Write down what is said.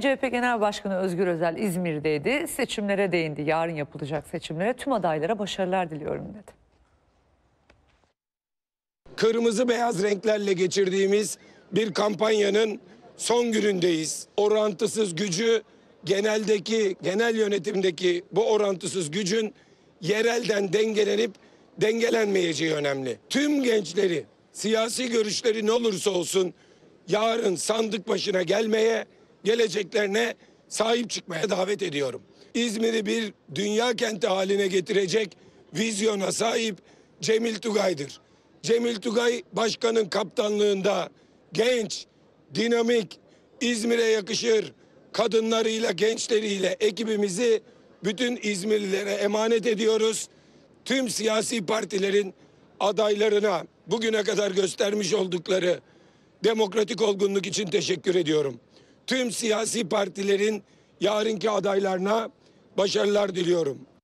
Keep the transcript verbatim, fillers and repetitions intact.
C H P Genel Başkanı Özgür Özel İzmir'deydi. Seçimlere değindi. Yarın yapılacak seçimlere tüm adaylara başarılar diliyorum dedi. Kırmızı beyaz renklerle geçirdiğimiz bir kampanyanın son günündeyiz. Orantısız gücü, geneldeki, genel yönetimdeki bu orantısız gücün yerelden dengelenip dengelenmeyeceği önemli. Tüm gençleri, siyasi görüşleri ne olursa olsun yarın sandık başına gelmeye, geleceklerine sahip çıkmaya davet ediyorum. İzmir'i bir dünya kenti haline getirecek vizyona sahip Cemil Tugay'dır. Cemil Tugay başkanın kaptanlığında genç, dinamik, İzmir'e yakışır kadınlarıyla, gençleriyle ekibimizi bütün İzmirlilere emanet ediyoruz. Tüm siyasi partilerin adaylarına bugüne kadar göstermiş oldukları demokratik olgunluk için teşekkür ediyorum. Tüm siyasi partilerin yarınki adaylarına başarılar diliyorum.